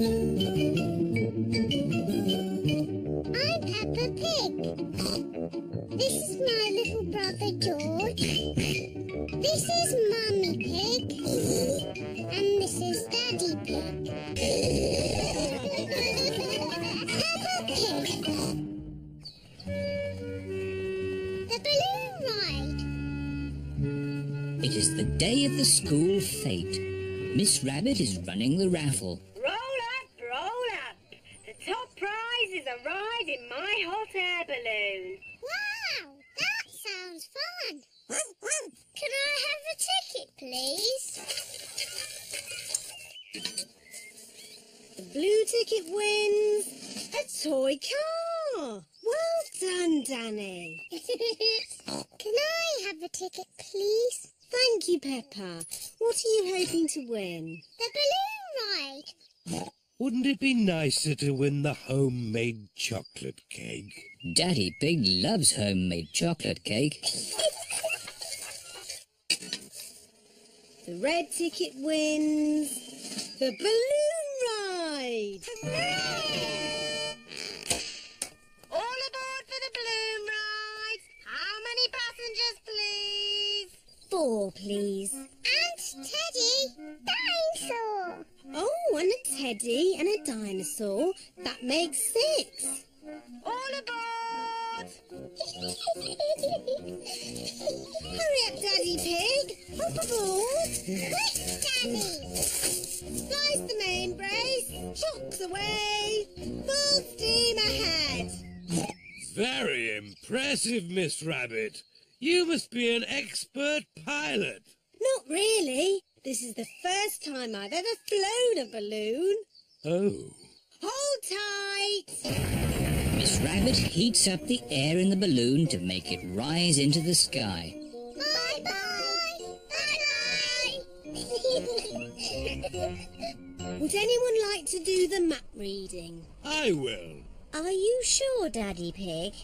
I'm Peppa Pig. This is my little brother George. This is Mummy Pig. And this is Daddy Pig. Peppa Pig. The balloon ride. It is the day of the school fete. Miss Rabbit is running the raffle. Nicer to win the homemade chocolate cake. Daddy Pig loves homemade chocolate cake. The red ticket wins the balloon ride. Hooray! All aboard for the balloon ride. How many passengers, please? 4, please. And Teddy Dinosaur. Oh, and a teddy and a dinosaur. That makes 6. All aboard! Hurry up, Daddy Pig. Up aboard. Quick, Daddy. Slice the main brace. Chocks away. Full steam ahead. Very impressive, Miss Rabbit. You must be an expert pilot. Not really. This is the first time I've ever flown a balloon. Oh. Hold tight! Miss Rabbit heats up the air in the balloon to make it rise into the sky. Bye-bye! Bye-bye! Would anyone like to do the map reading? I will. Are you sure, Daddy Pig?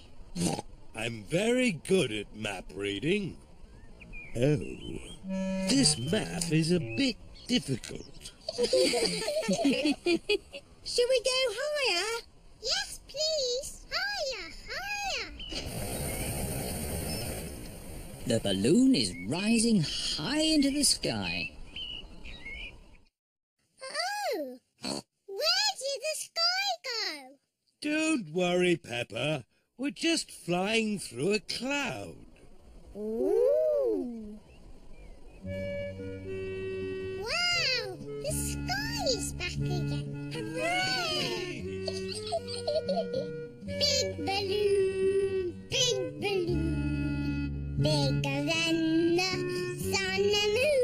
I'm very good at map reading. Oh, this map is a bit difficult. Should we go higher? Yes, please. Higher, higher. The balloon is rising high into the sky. Oh, where did the sky go? Don't worry, Peppa. We're just flying through a cloud. Ooh. Wow! The sky is back again. Hooray! Big balloon, big balloon, bigger than the sun and moon.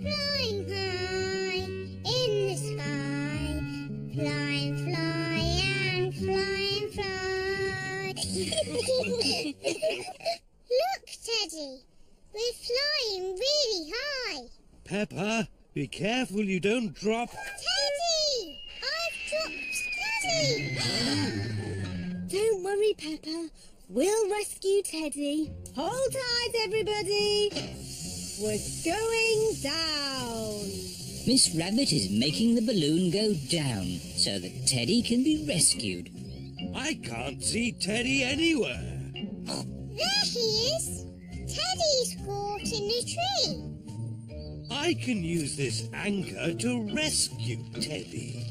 Flying high in the sky, flying, fly and flying, fly. Look, Teddy. We're flying really high. Peppa, be careful you don't drop... Teddy! I've dropped Teddy! Don't worry, Peppa. We'll rescue Teddy. Hold tight, everybody. We're going down. Miss Rabbit is making the balloon go down so that Teddy can be rescued. I can't see Teddy anywhere. There he is. Teddy's caught in the tree. I can use this anchor to rescue Teddy.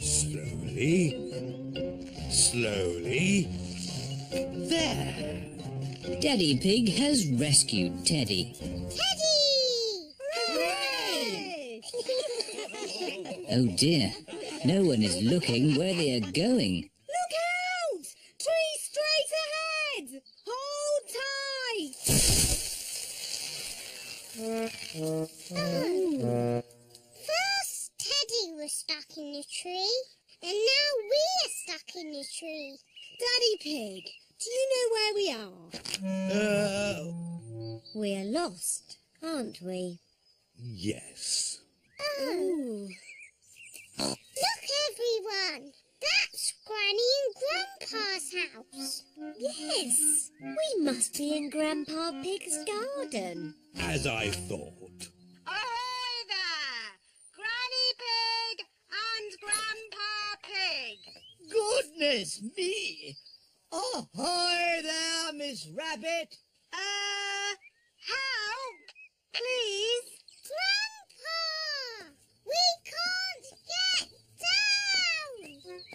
Slowly. Slowly. There. Daddy Pig has rescued Teddy. Teddy! Hooray! Oh dear. No one is looking where they are going. Look out! Tree straight ahead! Hold tight! Oh. First Teddy was stuck in the tree, and now we're stuck in the tree. Daddy Pig, do you know where we are? We're lost, aren't we? Yes. Oh. Look, everyone. That's Granny and Grandpa's house. Yes, we must be in Grandpa Pig's garden. As I thought. Ahoy there! Granny Pig and goodness me! Oh, hi there, Miss Rabbit. Help, please. Grandpa, we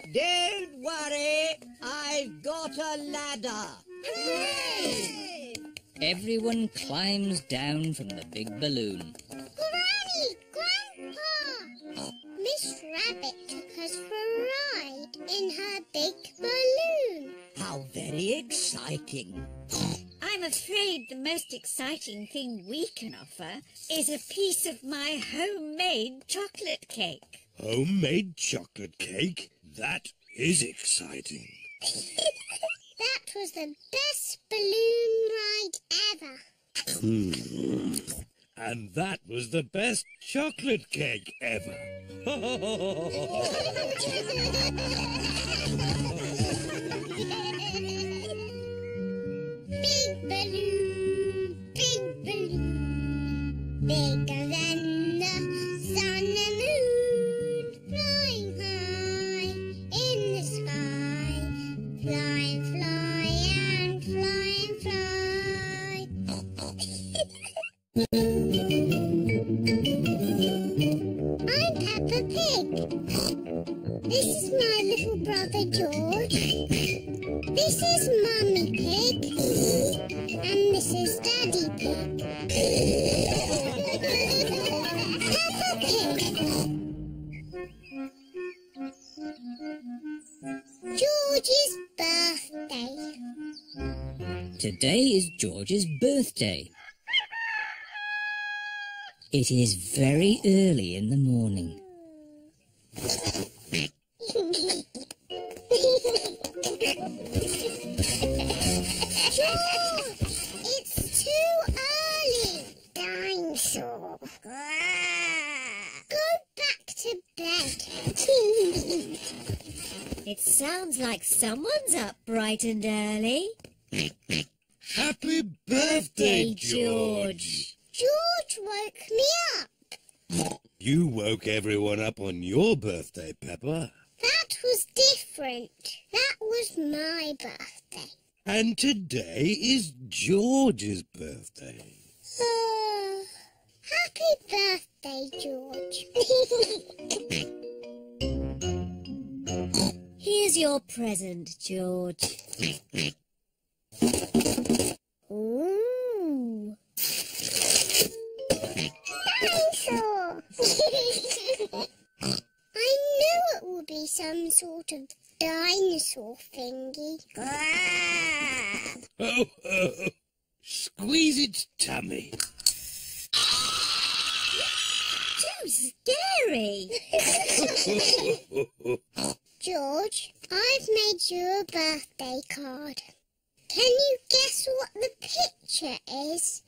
can't get down. Don't worry, I've got a ladder. Hooray! Everyone climbs down from the big balloon. Granny, Grandpa, Miss Rabbit took us for a ride in her big balloon. How very exciting. I'm afraid the most exciting thing we can offer is a piece of my homemade chocolate cake. Homemade chocolate cake? That is exciting. That was the best balloon ride ever. And that was the best chocolate cake ever. Big balloon, bigger than the sun and moon, flying high in the sky, fly, fly and fly and fly. I'm Peppa Pig. This is my little brother George. This is Mummy Pig. And this is Daddy Pig. Peppa Pig! George's birthday. Today is George's birthday. It is very early in the morning. George! It's too early! Dinosaur! Go back to bed! It sounds like someone's up bright and early. Happy birthday, George! George woke me up! You woke everyone up on your birthday, Peppa. That was different. That was my birthday. And today is George's birthday. Happy birthday, George. Here's your present, George. Ooh. Dinosaur! I knew it would be some sort of dinosaur thingy. Oh, oh, oh. Squeeze its tummy. Too scary. George, I've made you a birthday card. Can you guess what the picture is?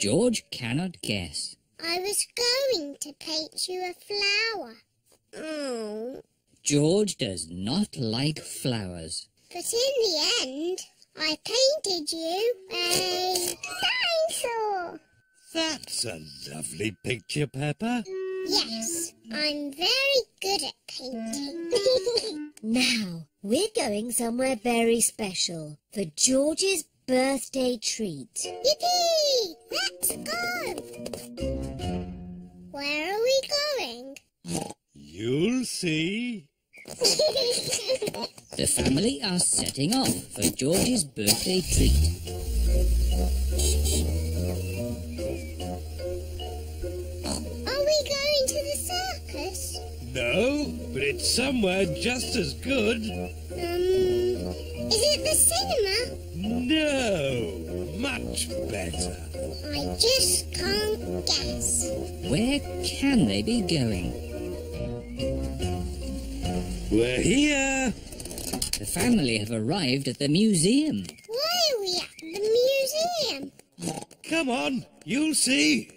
George cannot guess. I was going to paint you a flower. Oh. George does not like flowers. But in the end, I painted you a dinosaur. That's a lovely picture, Peppa. Yes, I'm very good at painting. Now, we're going somewhere very special for George's birthday treat. Yippee! Let's go! Where are we going? You'll see. The family are setting off for George's birthday treat. Are we going to the circus? No, but it's somewhere just as good. Is it the cinema? No, much better. I just can't guess. Where can they be going? We're here! The family have arrived at the museum. Why are we at the museum? Come on, you'll see.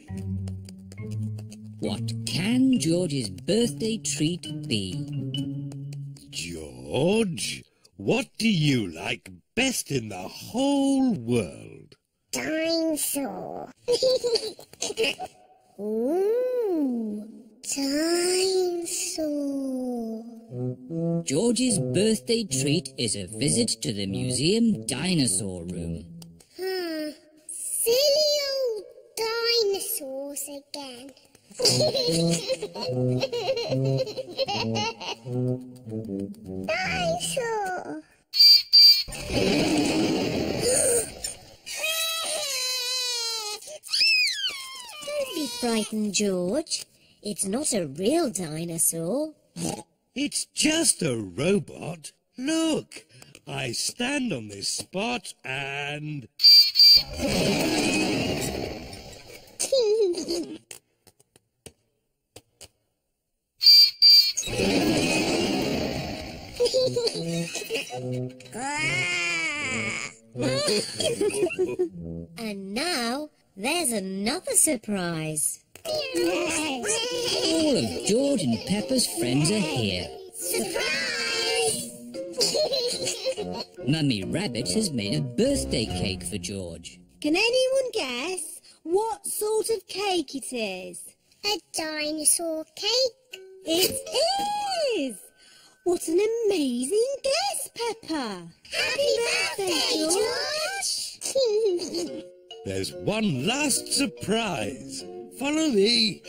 What can George's birthday treat be? George, what do you like best in the whole world? Dinosaur. Ooh. Dinosaur. George's birthday treat is a visit to the museum dinosaur room. Silly old dinosaurs again. Dinosaur! Don't be frightened, George. It's not a real dinosaur. It's just a robot. Look, I stand on this spot and... And now, there's another surprise. All of George and Peppa's friends are here. Surprise! Mummy Rabbit has made a birthday cake for George. Can anyone guess what sort of cake it is? A dinosaur cake. It is! What an amazing guess, Peppa! Happy birthday, George! There's one last surprise. Follow me.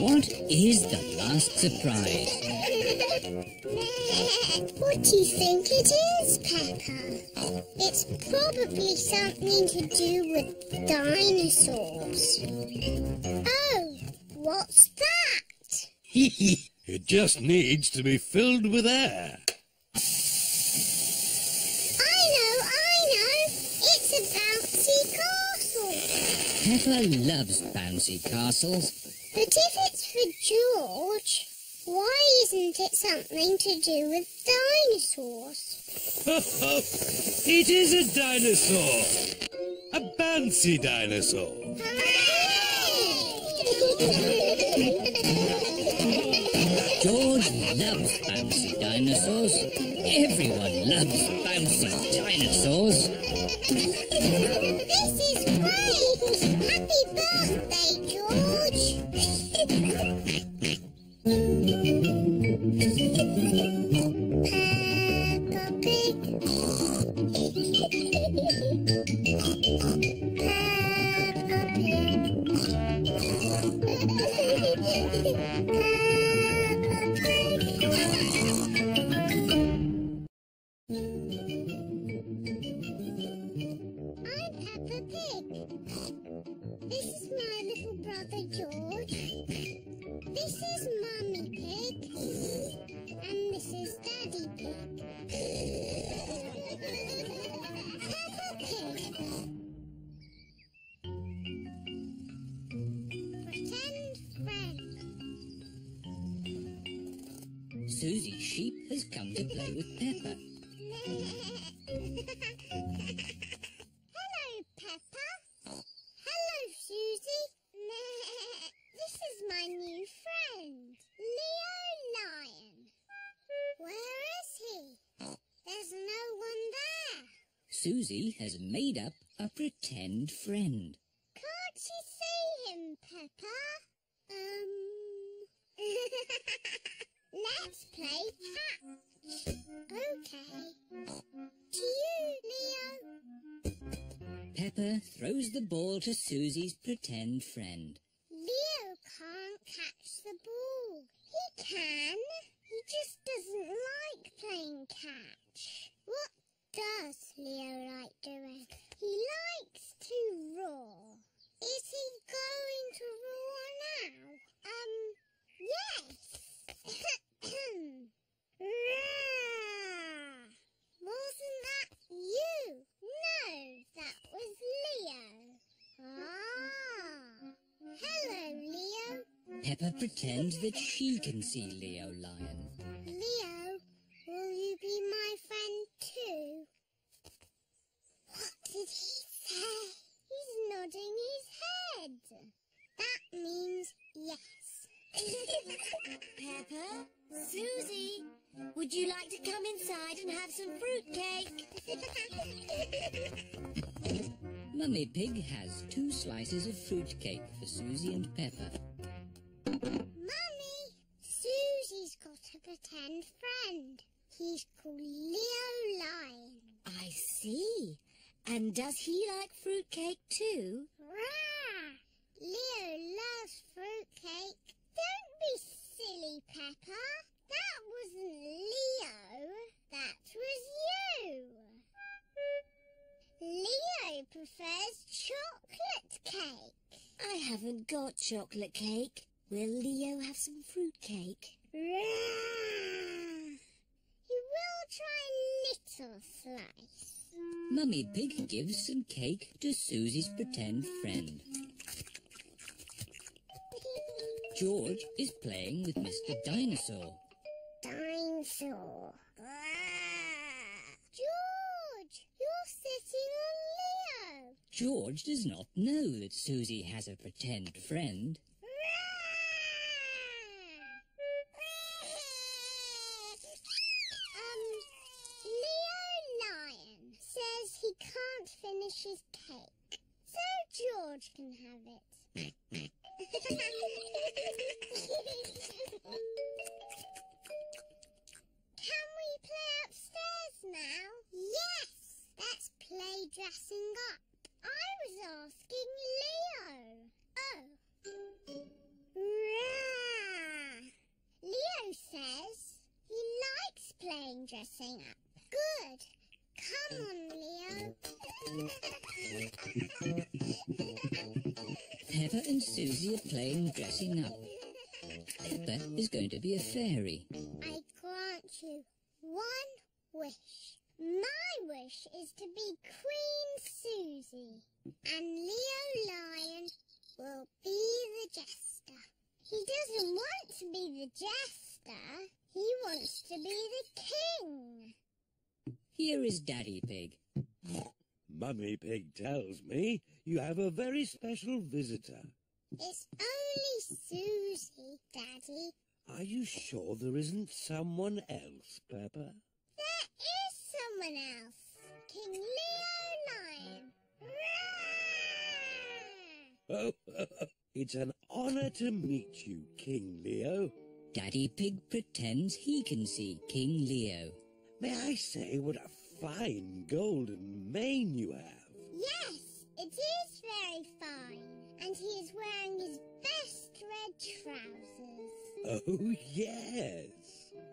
What is the last surprise? What do you think it is, Peppa? It's probably something to do with dinosaurs. Oh, what's that? It just needs to be filled with air. I know. It's a bouncy castle. Peppa loves bouncy castles. But if it's for George, why isn't it something to do with dinosaurs? It is a dinosaur! A bouncy dinosaur! Hooray! George loves bouncy dinosaurs. Everyone loves bouncy dinosaurs. This is great! Happy birthday, George! Peppa Pig. I'm Peppa Pig. This is my little brother George. This is Mummy Pig. And this is Daddy Pig. Peppa Pig. Pretend friend. Susie Sheep has come to play with Peppa. Hello, Peppa. Hello, Susie. This is my new friend, Leo Lion. Where is he? There's no one there. Susie has made up a pretend friend. Can't you see him, Peppa? Let's play cat. Okay. To you, Leo. Peppa throws the ball to Susie's pretend friend. Leo can't catch the ball. He can. He just doesn't like playing catch. What does Leo like doing? He likes to roar. Is he going to roar now? Yes. Roar! Wasn't that you? No, that was Leo. Ah! Hello, Leo. Peppa pretends that she can see Leo Lion. Leo, will you be my friend too? What did he say? He's nodding his head. That means yes. Peppa? Susie, would you like to come inside and have some fruitcake? Mummy Pig has 2 slices of fruitcake for Susie and Peppa. Mummy, Susie's got and friend. He's called Leo Lion. I see. And does he like fruitcake too? Rah! Leo loves fruitcake. Don't be silly, Peppa. That wasn't Leo. That was you. Leo prefers chocolate cake. I haven't got chocolate cake. Will Leo have some fruitcake? Rah! You will try a little slice. Mummy Pig gives some cake to Susie's pretend friend. George is playing with Mr. Dinosaur. Dinosaur. George, you're sitting on Leo. George does not know that Susie has a pretend friend. His cake, so George can have it. Can we play upstairs now? Yes, let's play dressing up. I was asking Leo. Oh. Rah! Leo says he likes playing dressing up. Good. Come on, Leo. Peppa and Susie are playing dressing up. Peppa is going to be a fairy. I grant you one wish. My wish is to be Queen Susie. And Leo Lion will be the jester. He doesn't want to be the jester. He wants to be the king. Here is Daddy Pig. Mummy Pig tells me you have a very special visitor. It's only Susie, Daddy. Are you sure there isn't someone else, Peppa? There is someone else. King Leo Lion. Oh, it's an honour to meet you, King Leo. Daddy Pig pretends he can see King Leo. May I say what a fine golden mane you have? Yes, it is very fine. And he is wearing his best red trousers. Oh, yes.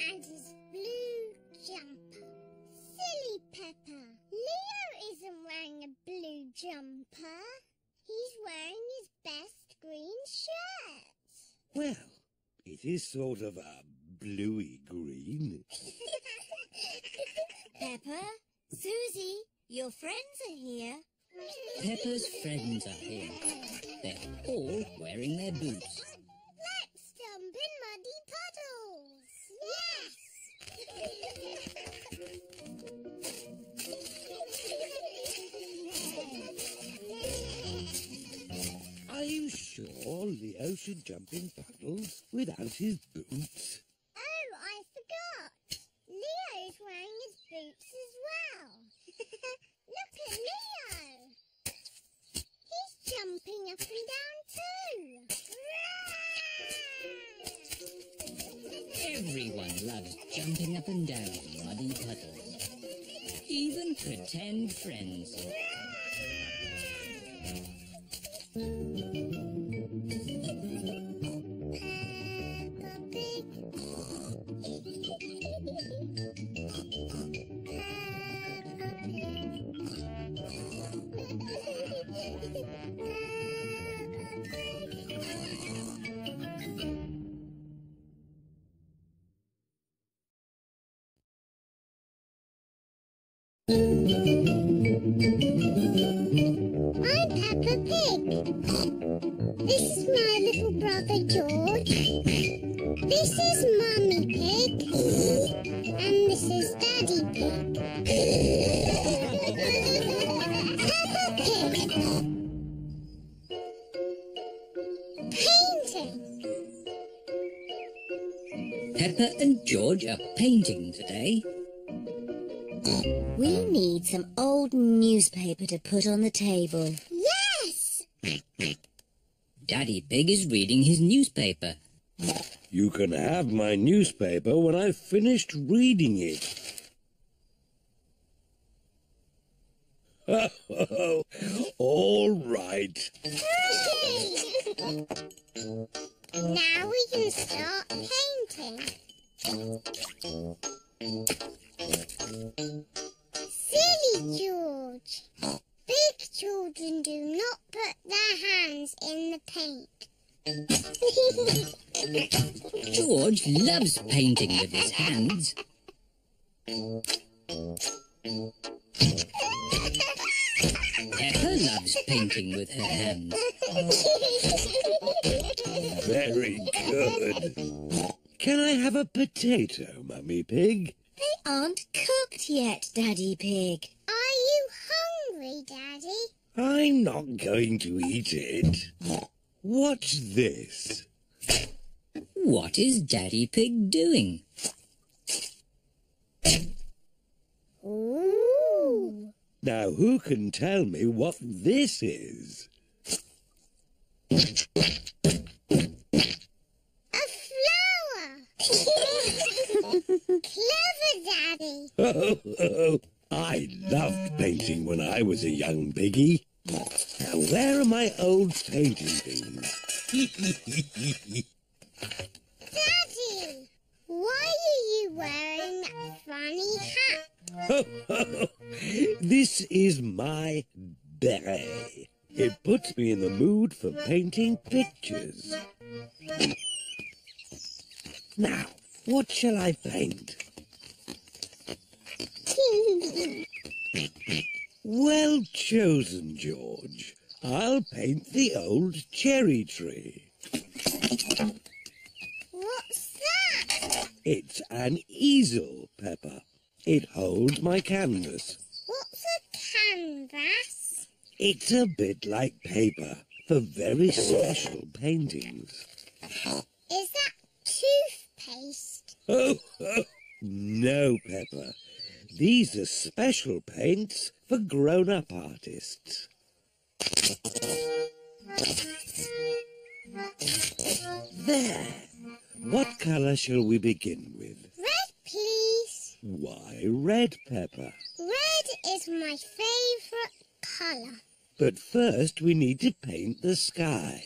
And his blue jumper. Silly Peppa, Leo isn't wearing a blue jumper. He's wearing his best green shirt. Well, it is sort of a bluey green. Peppa, Susie, your friends are here. Peppa's friends are here. They're all wearing their boots. Let's jump in muddy puddles. Yes! Are you sure Leo should jump in puddles without his boots? Oh, I forgot. Leo is wearing his boots as well. Look at Leo. He's jumping up and down too. Everyone loves jumping up and down in muddy puddles. Even pretend friends. I'm Peppa Pig. This is my little brother George. This is Mummy Pig. And this is Daddy Pig. Peppa Pig. Painting. Peppa and George are painting today. We need some old newspaper to put on the table. Yes! Daddy Pig is reading his newspaper. You can have my newspaper when I've finished reading it. All right. Now we can start painting. Silly George. Big children do not put their hands in the paint. George loves painting with his hands. Peppa loves painting with her hands. Very good. Can I have a potato, Mummy Pig? They aren't cooked yet, Daddy Pig. Are you hungry, Daddy? I'm not going to eat it. What's this? What is Daddy Pig doing? Ooh. Now, who can tell me what this is? A flower! Clever, Daddy! Oh, I loved painting when I was a young piggy. Now, where are my old painting things? Daddy, why are you wearing that funny hat? This is my beret. It puts me in the mood for painting pictures. Now, what shall I paint? Well chosen, George. I'll paint the old cherry tree. What's that? It's an easel, Peppa. It holds my canvas. What's a canvas? It's a bit like paper for very special paintings. Is that toothpaste? Oh, no, Peppa. These are special paints for grown-up artists. There. What colour shall we begin with? Red, please. Why red, Peppa? Red is my favourite colour. But first we need to paint the sky.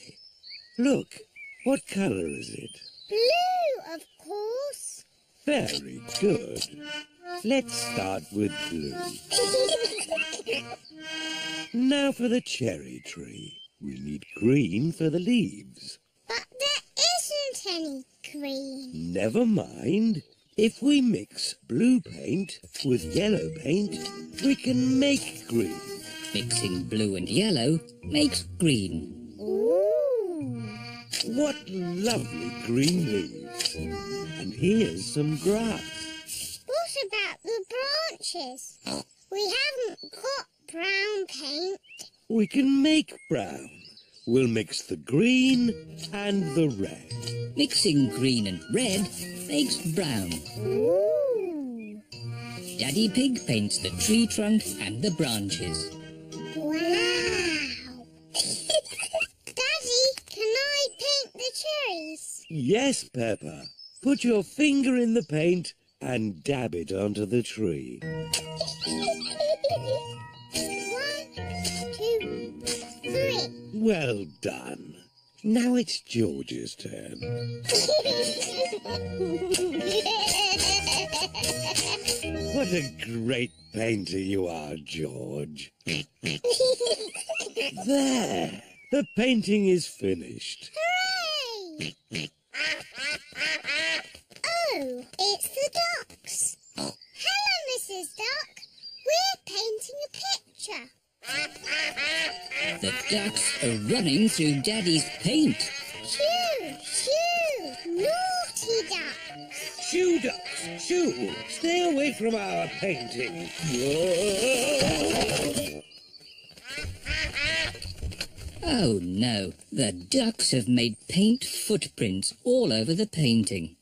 Look, what colour is it? Blue, of course. Very good. Let's start with blue. Now for the cherry tree. We need green for the leaves. But there isn't any green. Never mind. If we mix blue paint with yellow paint, we can make green. Mixing blue and yellow makes green. Ooh! What lovely green leaves. And here's some grass. What about the branches? We haven't got brown paint. We can make brown. We'll mix the green and the red. Mixing green and red makes brown. Ooh. Daddy Pig paints the tree trunk and the branches. Wow! Daddy, can I paint the cherries? Yes, Peppa. Put your finger in the paint and dab it onto the tree. 1, 2, 3. Well done. Now it's George's turn. What a great painter you are, George. There, the painting is finished. Hooray! Oh, it's the ducks. Hello, Mrs. Duck. We're painting a picture. The ducks are running through Daddy's paint. Shoo! Shoo! Naughty ducks! Shoo, ducks! Shoo! Stay away from our painting. Oh no, the ducks have made paint footprints all over the painting.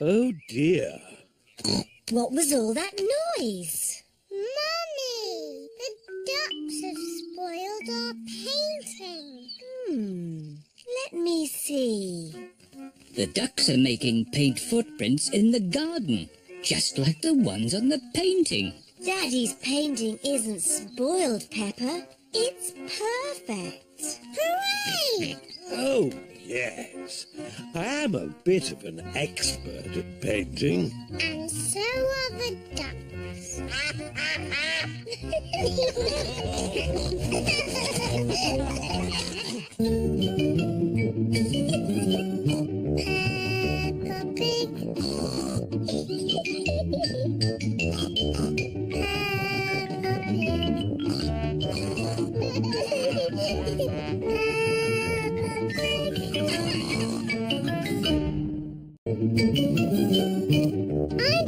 Oh dear. What was all that noise? Mummy! Ducks have spoiled our painting. Let me see. The ducks are making paint footprints in the garden, just like the ones on the painting. Daddy's painting isn't spoiled, Peppa. It's perfect. Hooray! Oh, yes. I am a bit of an expert at painting. And so are the ducks. Peppa Pig. I'm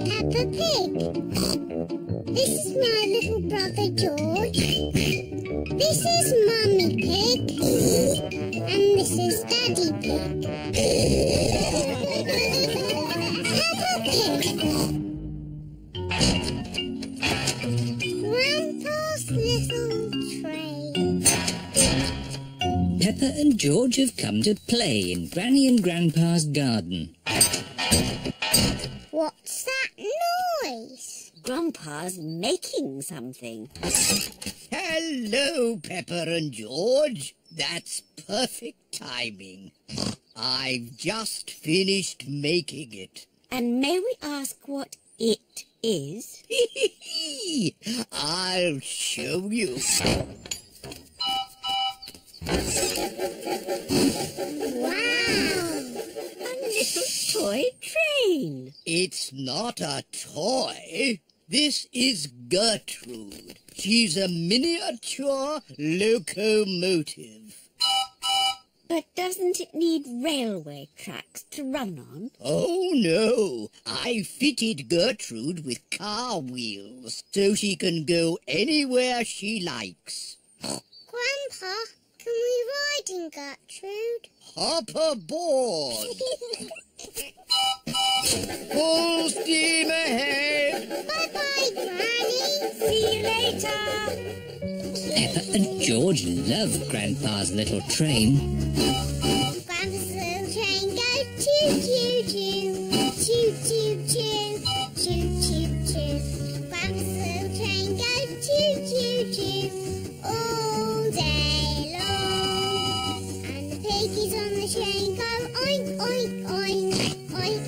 Peppa Pig. This is my little brother George. This is Mummy Pig. And this is Daddy Pig. Peppa Pig. Grandpa's little tray. Peppa and George have come to play in Granny and Grandpa's garden. What's that noise? Grandpa's making something. Hello, Peppa and George. That's perfect timing. I've just finished making it. And may we ask what it is? I'll show you. Wow! Little toy train. It's not a toy. This is Gertrude. She's a miniature locomotive. But doesn't it need railway tracks to run on? Oh, no. I fitted Gertrude with car wheels so she can go anywhere she likes. Grandpa, can we ride in Gertrude? Hop aboard! Full steam ahead! Bye-bye, Granny! See you later! Peppa and George love Grandpa's little train. Grandpa's little train goes choo-choo-choo, choo-choo-choo, choo-choo-choo. Grandpa's little train goes choo-choo-choo all day long. Piggies on the train go oink, oink, oink, oink, oink,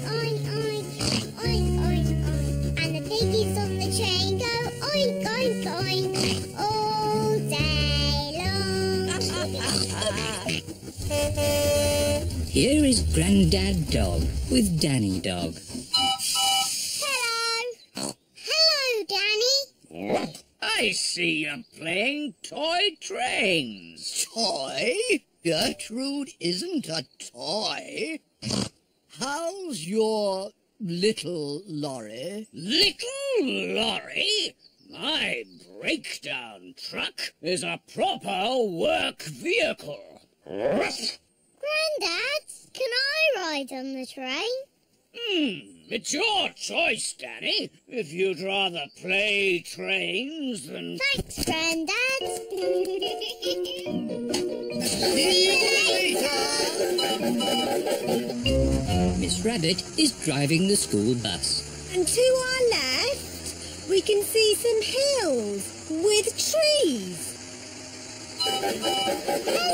oink, oink, oink, oink. And the piggies on the train go oink, oink, oink all day long. Here is Granddad Dog with Danny Dog. Hello. Hello, Danny. I see you're playing toy trains. Toy? Gertrude isn't a toy. How's your little lorry? Little lorry? My breakdown truck is a proper work vehicle. Grandad, can I ride on the train? It's your choice, Danny, if you'd rather play trains than... Thanks, Grandad. See you later! Miss Rabbit is driving the school bus. And to our left, we can see some hills with trees. Hello,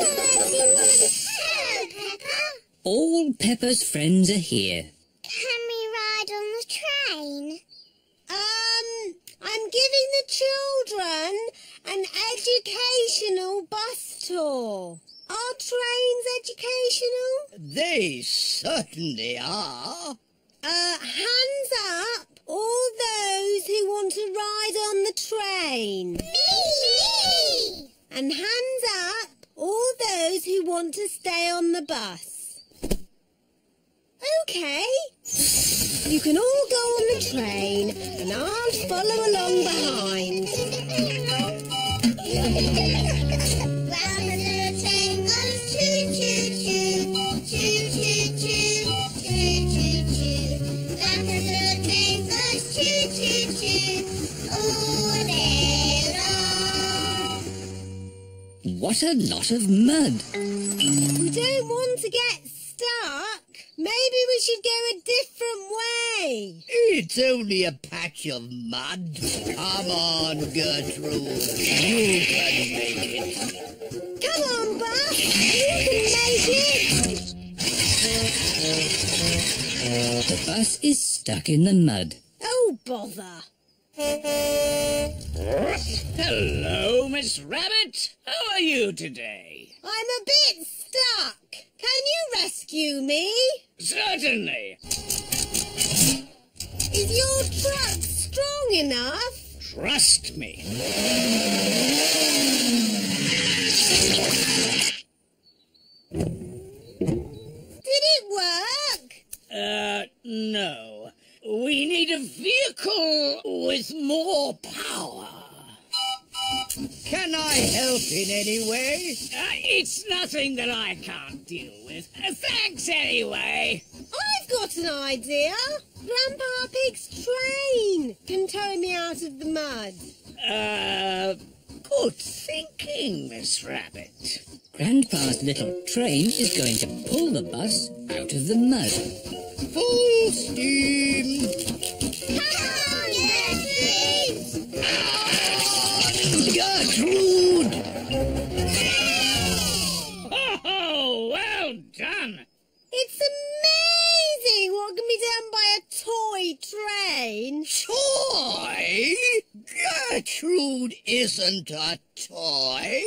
everyone! Hello, Peppa! All Peppa's friends are here. Can we ride on the train? I'm giving the children an educational bus tour. Are trains educational? They certainly are. Hands up, all those who want to ride on the train. Me! And hands up, all those who want to stay on the bus. Okay. You can all go on the train and I'll follow along behind. Round the little train goes choo-choo-choo, choo-choo-choo, choo-choo-choo. Round the little train goes choo-choo-choo all day long. What a lot of mud. We don't want to get stuck. Maybe we should go a different way. It's only a patch of mud. Come on, Gertrude. You can make it. Come on, Bart. You can make it. The bus is stuck in the mud. Oh, bother. Hello, Miss Rabbit. How are you today? I'm a bit stuck. Can you rescue me? Certainly. Is your truck strong enough? Trust me. Did it work? No. We need a vehicle with more power. Can I help in any way? It's nothing that I can't deal with. Thanks anyway. I've got an idea. Grandpa Pig's train can tow me out of the mud. Good thinking, Miss Rabbit. Grandpa's little train is going to pull the bus out of the mud. Full steam! Come on, yes, Gertrude! Oh, well done! It's amazing what can be done by a toy train. Toy? Gertrude isn't a toy.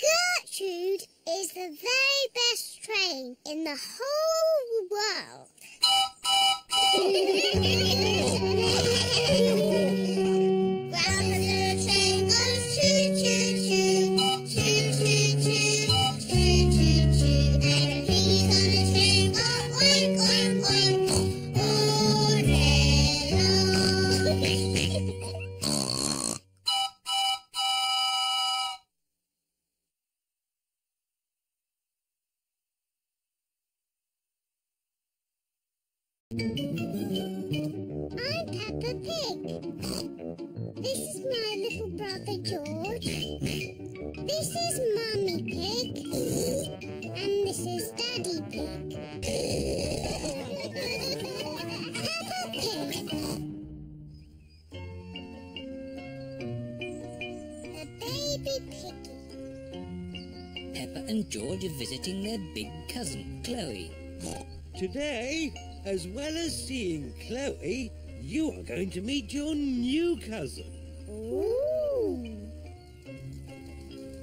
Gertrude is the very best train in the whole world. I'm Peppa Pig. This is my little brother George. This is Mummy Pig. And this is Daddy Pig. Peppa Pig. The baby piggy. Peppa and George are visiting their big cousin, Chloe. Today, as well as seeing Chloe, you are going to meet your new cousin. Ooh.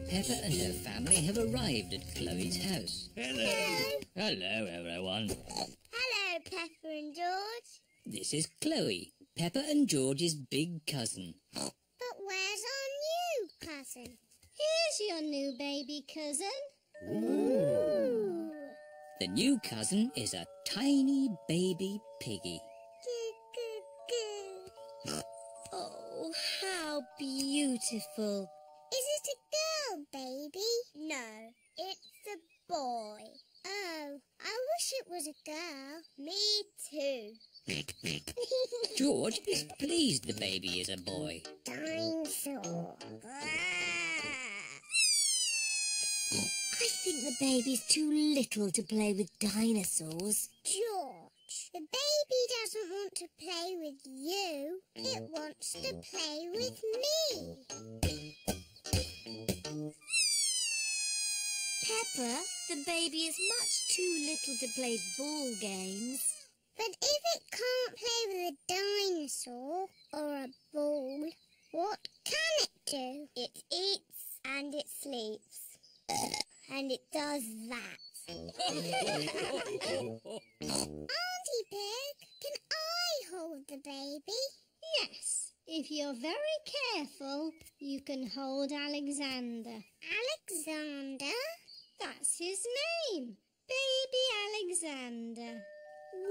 Peppa and her family have arrived at Chloe's house. Hello. Hello, everyone. Hello, Peppa and George. This is Chloe, Peppa and George's big cousin. But where's our new cousin? Here's your new baby cousin. Ooh. The new cousin is a tiny baby piggy. Oh, how beautiful. Is it a girl, baby? No, it's a boy. Oh, I wish it was a girl. Me too. George is pleased the baby is a boy. Dinosaur. I think the baby's too little to play with dinosaurs. George, the baby doesn't want to play with you. It wants to play with me. Peppa, the baby is much too little to play ball games. But if it can't play with a dinosaur or a ball, what can it do? It eats and it sleeps. And it does that. Auntie Pig, can I hold the baby? Yes, if you're very careful, you can hold Alexander. Alexander? That's his name, Baby Alexander.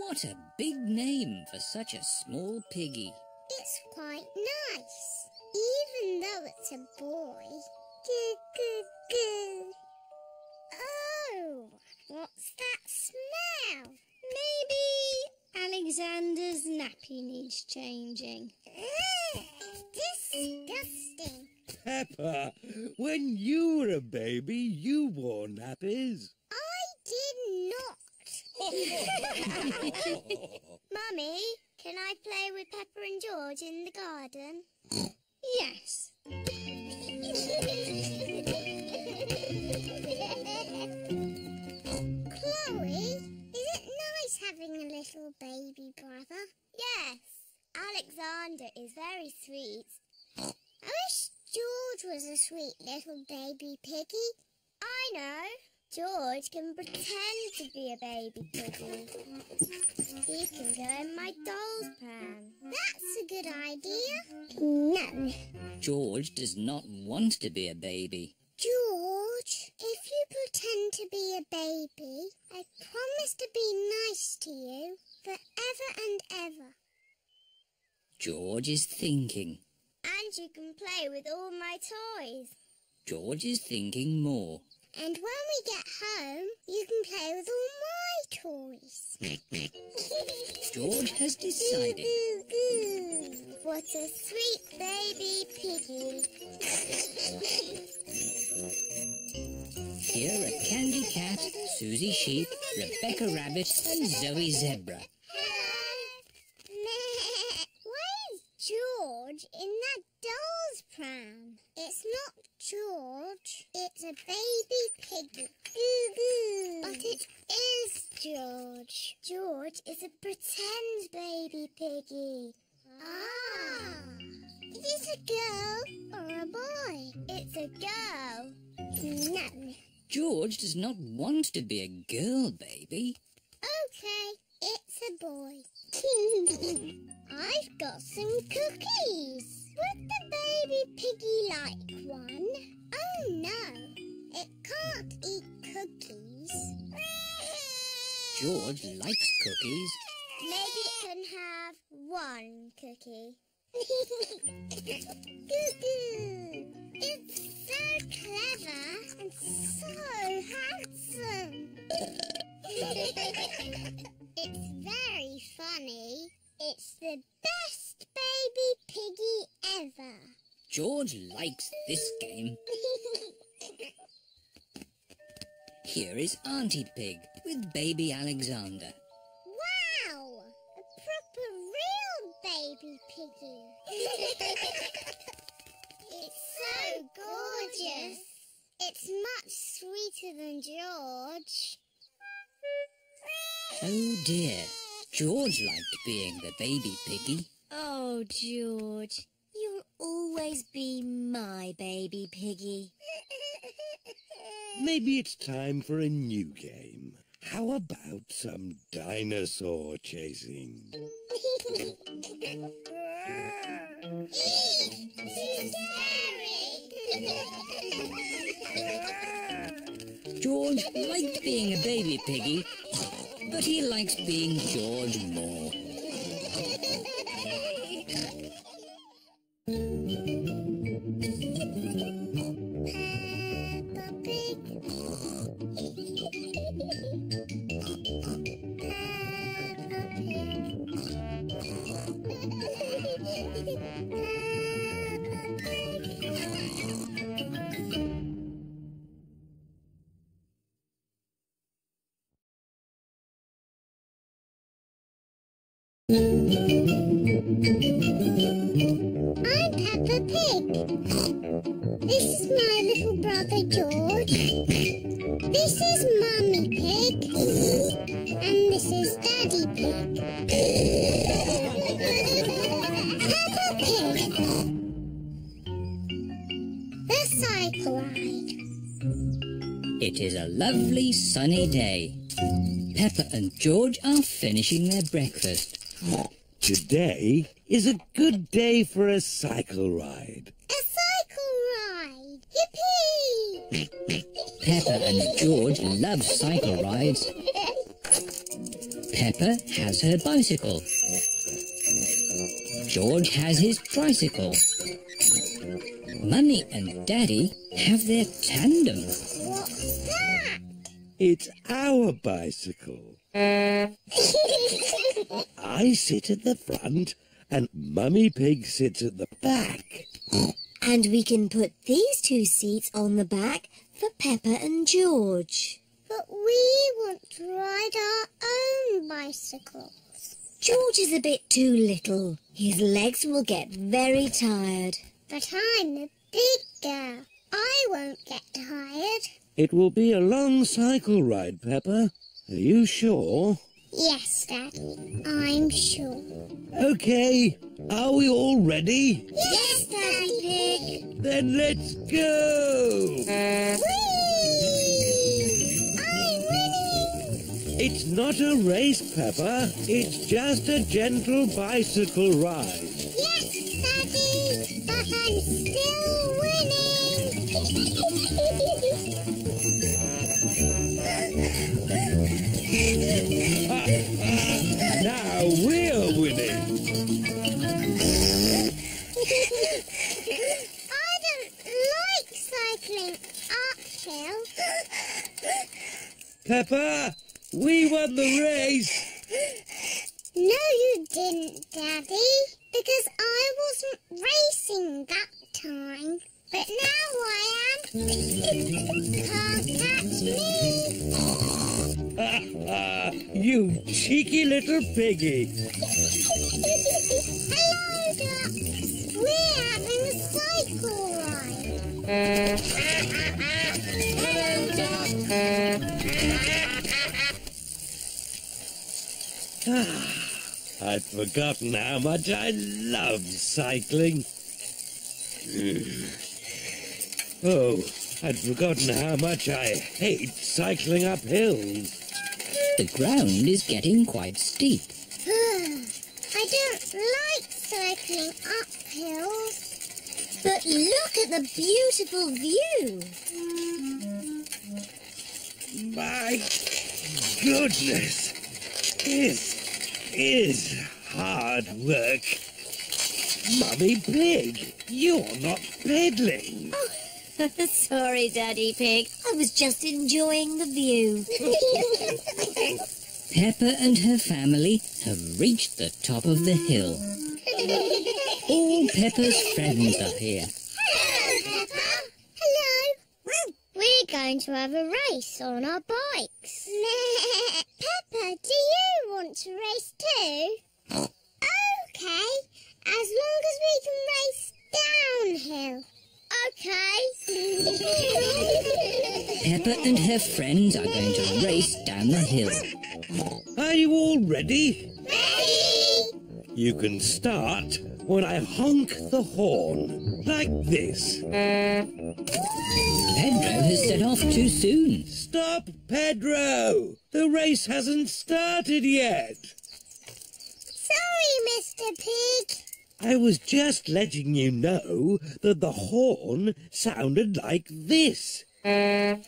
What a big name for such a small piggy. It's quite nice, even though it's a boy. Goo, goo, goo. Oh, what's that smell? Maybe Alexander's nappy needs changing. Ugh, disgusting. Peppa, when you were a baby, you wore nappies. I did not. Mummy, can I play with Peppa and George in the garden? Yes. Chloe, is it nice having a little baby brother? Yes. Alexander is very sweet. I wish George was a sweet little baby piggy. I know. George can pretend to be a baby piggy. He can go in my doll's pram. That's a good idea. No. George does not want to be a baby. George, if you pretend to be a baby, I promise to be nice to you forever and ever. George is thinking. And you can play with all my toys. George is thinking more. And when we get home, you can play with all my toys. George has decided. Goo, goo, goo. What a sweet baby piggy. Here are Candy Cat, Susie Sheep, Rebecca Rabbit and Zoe Zebra. George in that doll's pram. It's not George, it's a baby piggy. Goo goo. But it is George. George is a pretend baby piggy. Ah! Is it a girl or a boy? It's a girl. No. George does not want to be a girl baby. Okay, it's a boy. I've got some cookies. Would the baby piggy like one? Oh no, it can't eat cookies. George likes cookies. Maybe it can have one cookie. Goo-goo! It's so clever and so handsome. It's very funny. It's the best baby piggy ever. George likes this game. Here is Auntie Pig with baby Alexander. Wow! A proper real baby piggy. It's so gorgeous. It's much sweeter than George. Oh dear, George liked being the baby piggy. Oh George, you'll always be my baby piggy. Maybe it's time for a new game. How about some dinosaur chasing? George liked being a baby piggy, but he likes being George more. Peppa Pig. Peppa Pig. I'm Peppa Pig. This is my little brother George. This is Mummy Pig. And this is Daddy Pig. Peppa Pig. The cycle ride. It is a lovely sunny day. Peppa and George are finishing their breakfast. Today is a good day for a cycle ride. A cycle ride! Yippee! Peppa and George love cycle rides. Peppa has her bicycle. George has his tricycle. Mummy and Daddy have their tandem. What's that? It's our bicycle. I sit at the front and Mummy Pig sits at the back. And we can put these two seats on the back for Peppa and George. For but we want to ride our own bicycles. George is a bit too little. His legs will get very tired. But I'm a big girl. I won't get tired. It will be a long cycle ride, Peppa. Are you sure? Yes, Daddy, I'm sure. Okay, are we all ready? Yes, Daddy Pig. Then let's go! Whee! I'm winning! It's not a race, Peppa. It's just a gentle bicycle ride. Yes, Daddy, but I'm still winning! Now we're winning. I don't like cycling uphill. Peppa, we won the race. No, you didn't, Daddy, because I wasn't racing that time. But now I am. Can't catch me. You cheeky little piggy. Hello, Ducks. We're having a cycle ride. Hello, Ducks. I've forgotten how much I love cycling. Oh, I'd forgotten how much I hate cycling up hills. The ground is getting quite steep. I don't like cycling up hills. But look at the beautiful view. My goodness, this is hard work. Mummy Pig, you're not peddling. Oh. Sorry, Daddy Pig. I was just enjoying the view. Peppa and her family have reached the top of the hill. All Peppa's friends are here. Hello, Peppa. Hello. We're going to have a race on our bikes. Peppa, do you want to race too? Okay, as long as we can race downhill. Okay. Peppa and her friends are going to race down the hill. Are you all ready? Ready! You can start when I honk the horn, like this. Pedro has set off too soon. Stop, Pedro! The race hasn't started yet. Sorry, Mr. Pig. I was just letting you know that the horn sounded like this. Stop!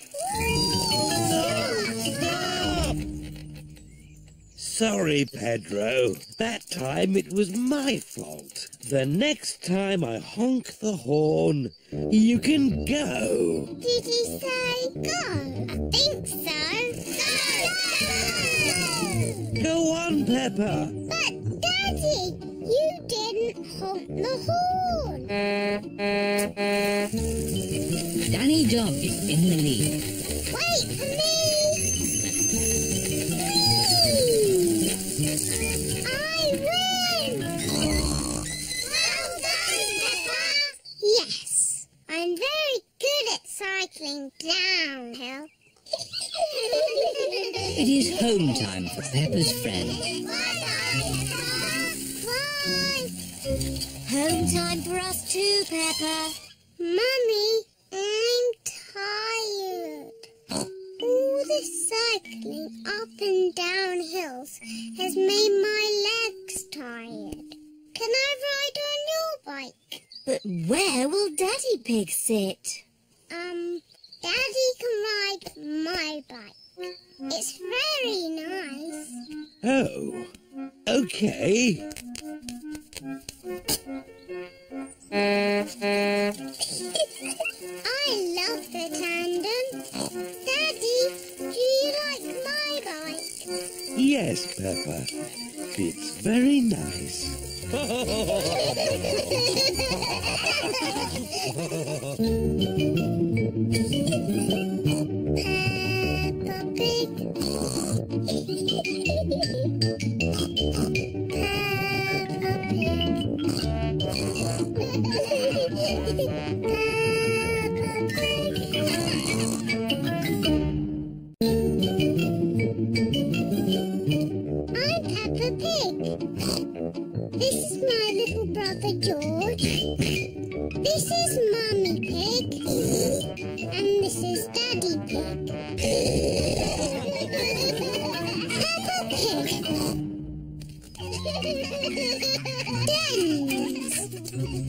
Sorry, Pedro. That time it was my fault. The next time I honk the horn, you can go. Did he say go? I think so. Go! Go! Go on, Peppa. But, Daddy, you didn't honk the horn. Danny Dog is in the lead. Wait for me! Whee! I win! Well done, Peppa! Yes, I'm very good at cycling downhill. It is home time for Peppa's friends. Home time for us too, Peppa. Mummy, I'm tired. All this cycling up and down hills has made my legs tired. Can I ride on your bike? But where will Daddy Pig sit? Daddy can ride my bike. It's very nice. Oh, okay. I love the tandem. Daddy, do you like my bike? Yes, Peppa. It's very nice. Peppa Pig.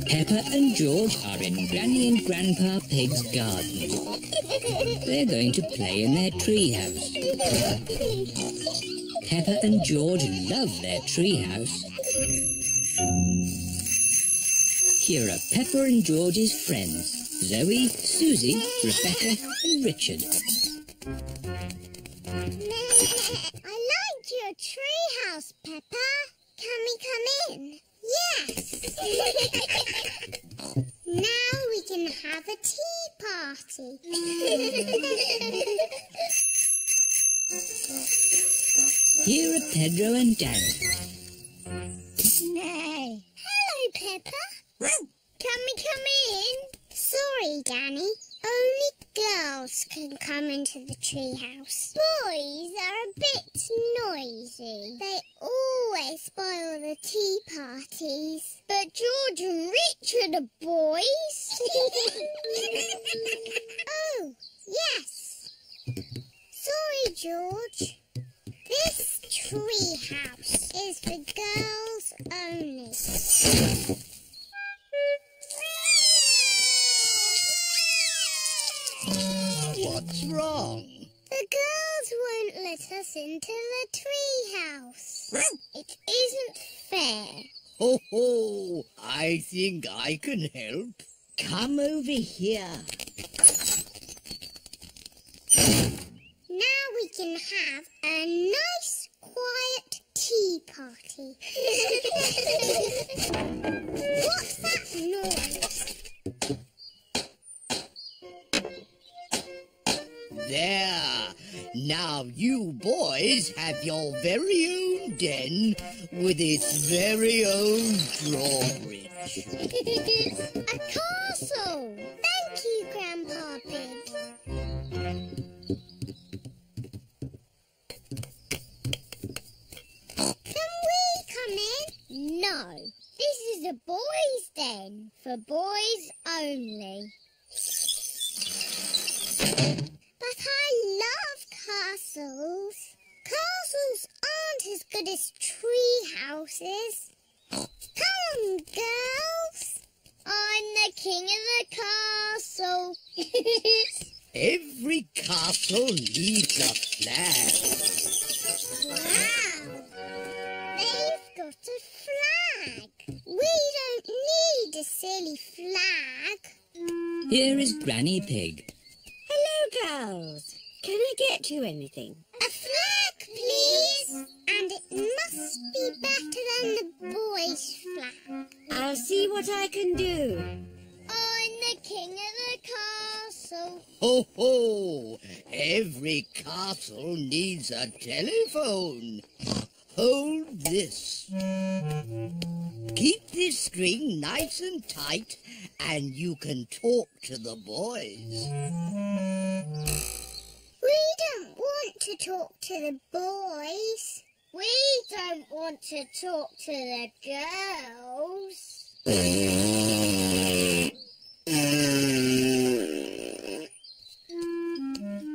Peppa and George are in Granny and Grandpa Pig's garden. They're going to play in their treehouse. Peppa and George love their treehouse. Here are Peppa and George's friends, Zoe, Susie, Rebecca and Richard. I liked your treehouse, Peppa. Can we come in? Yes! Now we can have a tea party. Here are Pedro and Danny. No. Hello, Peppa. Can we come in? Sorry, Danny. Only girls can come into the treehouse. Boys are a bit noisy. They always spoil the tea parties. But George and Richard are boys. Oh, yes. Sorry, George. This treehouse is for girls only. What's wrong? The girls won't let us into the treehouse. It isn't fair. Ho ho! I think I can help. Come over here. Now we can have a nice, quiet tea party. What's that noise? There! Now you boys have your very own den with its very own drawbridge. A castle! Thank you, Grandpa Pig. Can we come in? No. This is a boys' den for boys only. But I love castles. Castles aren't as good as tree houses. Come on, girls. I'm the king of the castle. Every castle needs a flag. Wow. They've got a flag. We don't need a silly flag. Here is Granny Pig. Girls, can I get you anything? A flag, please. And it must be better than the boys' flag. I'll see what I can do. I'm the king of the castle. Ho ho! Every castle needs a telephone. Hold this. Keep this string nice and tight, and you can talk to the boys. We don't want to talk to the boys. We don't want to talk to the girls.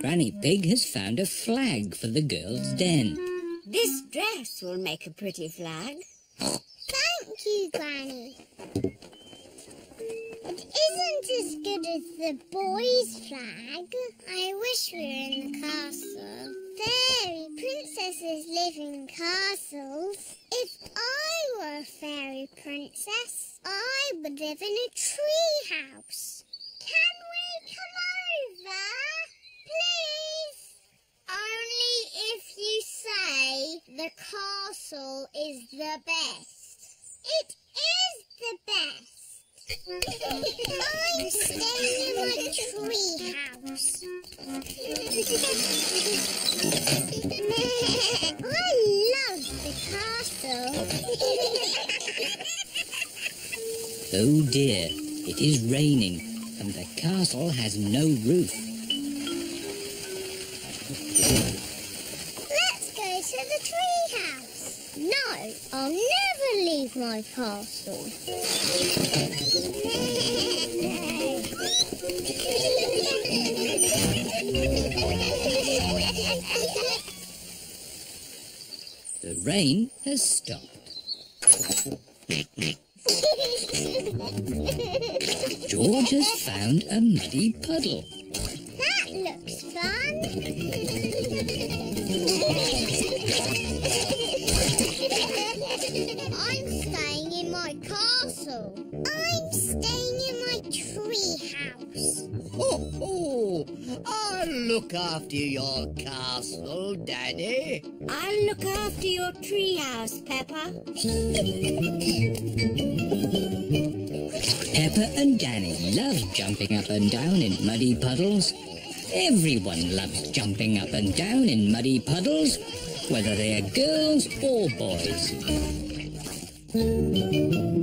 Granny Pig has found a flag for the girls' den. This dress will make a pretty flag. Thank you, Granny. It isn't as good as the boys' flag. I wish we were in the castle. Fairy princesses live in castles. If I were a fairy princess, I would live in a tree house. Can we come over, please? Only if you say the castle is the best. It is the best. I'm staying in my tree house. I love the castle. Oh dear, it is raining and the castle has no roof. Let's go to the tree house. No, I'll never leave my castle. The rain has stopped. George has found a muddy puddle. That looks fun. I'm staying in my castle. I'm staying in my tree house. Oh, I'll look after your castle, Daddy. I'll look after your tree house, Peppa. Peppa and Danny love jumping up and down in muddy puddles. Everyone loves jumping up and down in muddy puddles, whether they are girls or boys.